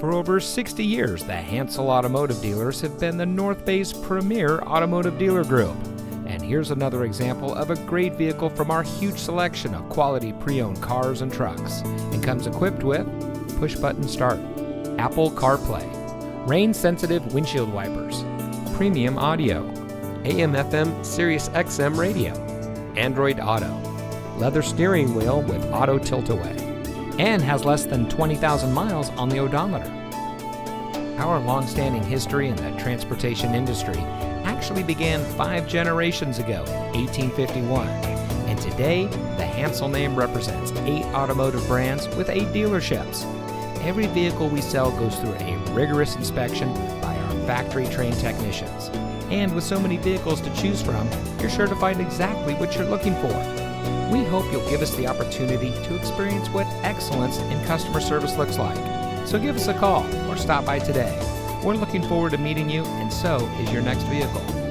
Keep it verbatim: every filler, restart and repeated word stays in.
For over sixty years, the Hansel Automotive Dealers have been the North Bay's premier automotive dealer group. And here's another example of a great vehicle from our huge selection of quality pre-owned cars and trucks. It comes equipped with push-button start, Apple CarPlay, rain-sensitive windshield wipers, premium audio, A M F M Sirius X M radio, Android Auto, leather steering wheel with auto tilt-away, and has less than twenty thousand miles on the odometer. Our long-standing history in the transportation industry actually began five generations ago in eighteen fifty-one, and today the Hansel name represents eight automotive brands with eight dealerships. Every vehicle we sell goes through a rigorous inspection by our factory-trained technicians. And with so many vehicles to choose from, you're sure to find exactly what you're looking for. We hope you'll give us the opportunity to experience what excellence in customer service looks like. So give us a call or stop by today. We're looking forward to meeting you, and so is your next vehicle.